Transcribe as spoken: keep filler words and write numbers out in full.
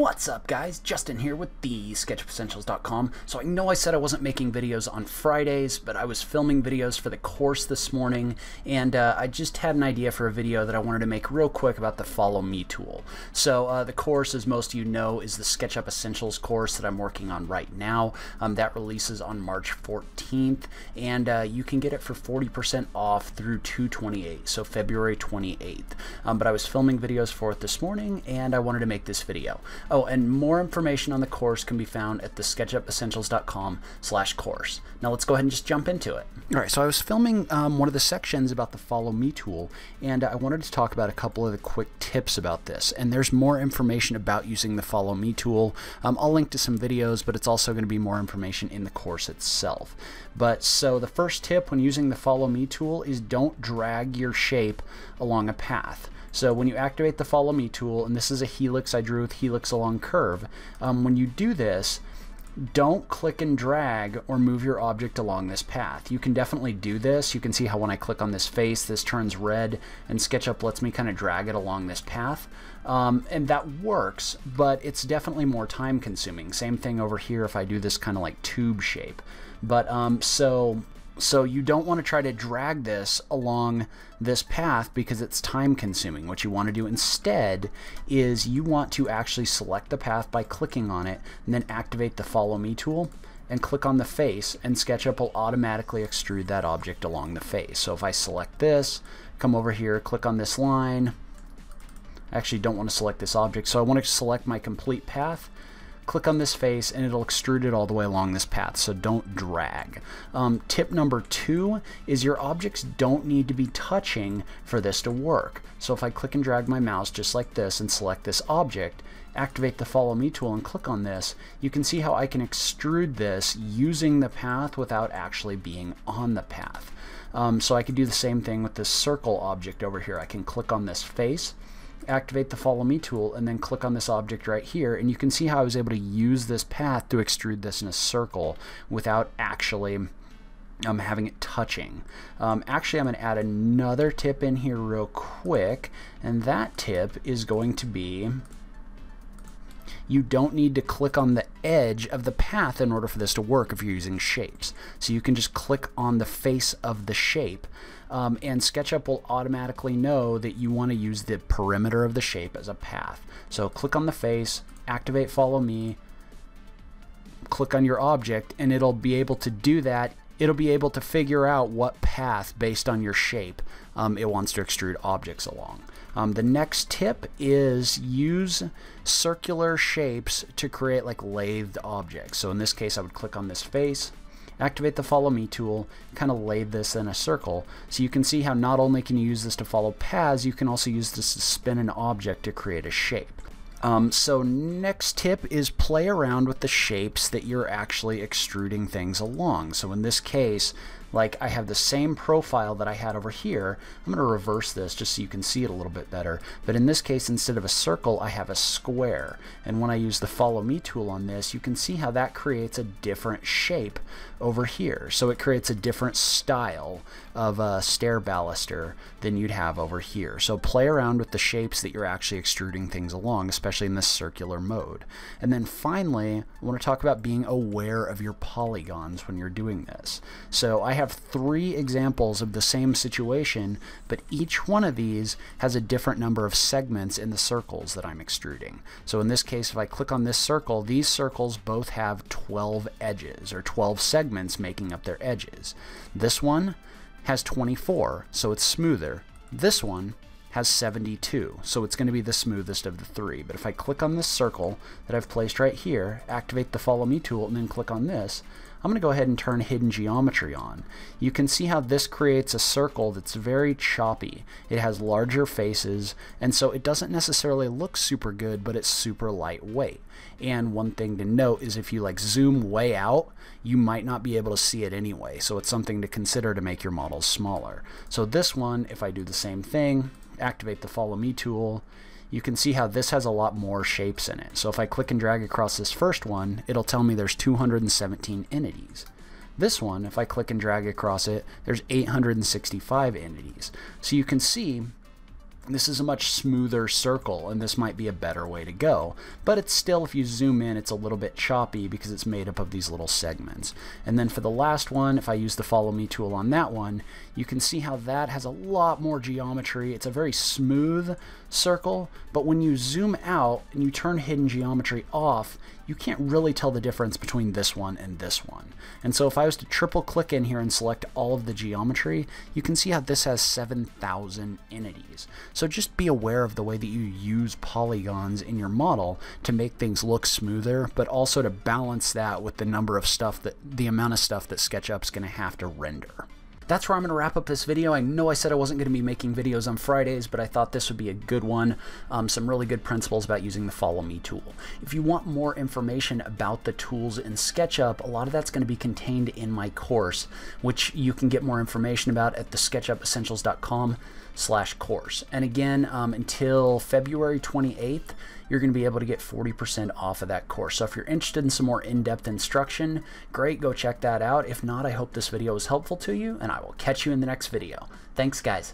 What's up guys, Justin here with the sketchup essentials dot com. So I know I said I wasn't making videos on Fridays, but I was filming videos for the course this morning, and uh, I just had an idea for a video that I wanted to make real quick about the Follow Me tool. So uh, the course, as most of you know, is the SketchUp Essentials course that I'm working on right now. Um, that releases on March fourteenth, and uh, you can get it for forty percent off through two twenty-eight, so February twenty-eighth. Um, but I was filming videos for it this morning, and I wanted to make this video. Oh, and more information on the course can be found at the sketchup essentials dot com slash course. Now let's go ahead and just jump into it. All right, so I was filming um, one of the sections about the Follow Me tool, and I wanted to talk about a couple of the quick tips about this. And there's more information about using the Follow Me tool. Um, I'll link to some videos, but it's also going to be more information in the course itself. But so the first tip when using the Follow Me tool is don't drag your shape along a path. So when you activate the Follow Me tool, and this is a helix I drew with helix along curve, um, when you do this, don't click and drag or move your object along this path. You can definitely do this. You can see how when I click on this face, this turns red, and SketchUp lets me kind of drag it along this path. Um, and that works, but it's definitely more time consuming. Same thing over here if I do this kind of like tube shape. But um, so... So you don't want to try to drag this along this path because it's time consuming. What you want to do instead is you want to actually select the path by clicking on it and then activate the Follow Me tool and click on the face, and SketchUp will automatically extrude that object along the face. So if I select this, come over here, click on this line. I actually don't want to select this object, so I want to select my complete path. Click on this face and it'll extrude it all the way along this path, so don't drag. Um, tip number two is your objects don't need to be touching for this to work. So if I click and drag my mouse just like this and select this object, activate the Follow Me tool and click on this, you can see how I can extrude this using the path without actually being on the path. Um, so I could do the same thing with this circle object over here. I can click on this face, activate the Follow Me tool, and then click on this object right here, and you can see how I was able to use this path to extrude this in a circle without actually um, having it touching. Um, actually, I'm going to add another tip in here real quick, and that tip is going to be you don't need to click on the edge of the path in order for this to work if you're using shapes. So you can just click on the face of the shape, um, and SketchUp will automatically know that you want to use the perimeter of the shape as a path. So click on the face, activate Follow Me, click on your object, and it'll be able to do that. It'll be able to figure out what path, based on your shape, um, it wants to extrude objects along. Um, the next tip is use circular shapes to create like lathed objects. So in this case, I would click on this face, activate the Follow Me tool, kind of lathe this in a circle. So you can see how not only can you use this to follow paths, you can also use this to spin an object to create a shape. Um, so next tip is play around with the shapes that you're actually extruding things along. So in this case, like I have the same profile that I had over here. I'm going to reverse this just so you can see it a little bit better. But in this case, instead of a circle, I have a square. And when I use the Follow Me tool on this, you can see how that creates a different shape over here. So it creates a different style of a stair baluster than you'd have over here. So play around with the shapes that you're actually extruding things along, especially in this circular mode. And then finally, I want to talk about being aware of your polygons when you're doing this. So I have I have three examples of the same situation, but each one of these has a different number of segments in the circles that I'm extruding. So in this case, if I click on this circle, these circles both have twelve edges, or twelve segments making up their edges. This one has twenty-four, so it's smoother. This one has seventy-two, so it's going to be the smoothest of the three. But if I click on this circle that I've placed right here, activate the Follow Me tool, and then click on this, I'm going to go ahead and turn Hidden Geometry on. You can see how this creates a circle that's very choppy. It has larger faces, and so it doesn't necessarily look super good, but it's super lightweight. And one thing to note is if you like zoom way out, you might not be able to see it anyway, so it's something to consider to make your models smaller. So this one, if I do the same thing, activate the Follow Me tool, you can see how this has a lot more shapes in it. So if I click and drag across this first one, it'll tell me there's two hundred seventeen entities. This one, if I click and drag across it, there's eight hundred sixty-five entities. So you can see This is a much smoother circle, and this might be a better way to go. But it's still, if you zoom in, it's a little bit choppy because it's made up of these little segments. And then for the last one, if I use the follow me tool on that one, you can see how that has a lot more geometry. It's a very smooth circle, but when you zoom out and you turn hidden geometry off, you can't really tell the difference between this one and this one. And so if I was to triple click in here and select all of the geometry, you can see how this has seven thousand entities. So just be aware of the way that you use polygons in your model to make things look smoother, but also to balance that with the number of stuff that the amount of stuff that SketchUp's going to have to render. That's where I'm going to wrap up this video. I know I said I wasn't going to be making videos on Fridays, but I thought this would be a good one. Um, some really good principles about using the Follow Me tool. If you want more information about the tools in SketchUp, a lot of that's going to be contained in my course, which you can get more information about at the sketchup essentials dot com slash course. And again, um, until February twenty-eighth, you're going to be able to get forty percent off of that course. So if you're interested in some more in-depth instruction, great, go check that out. If not, I hope this video was helpful to you, and I will catch you in the next video. Thanks, guys.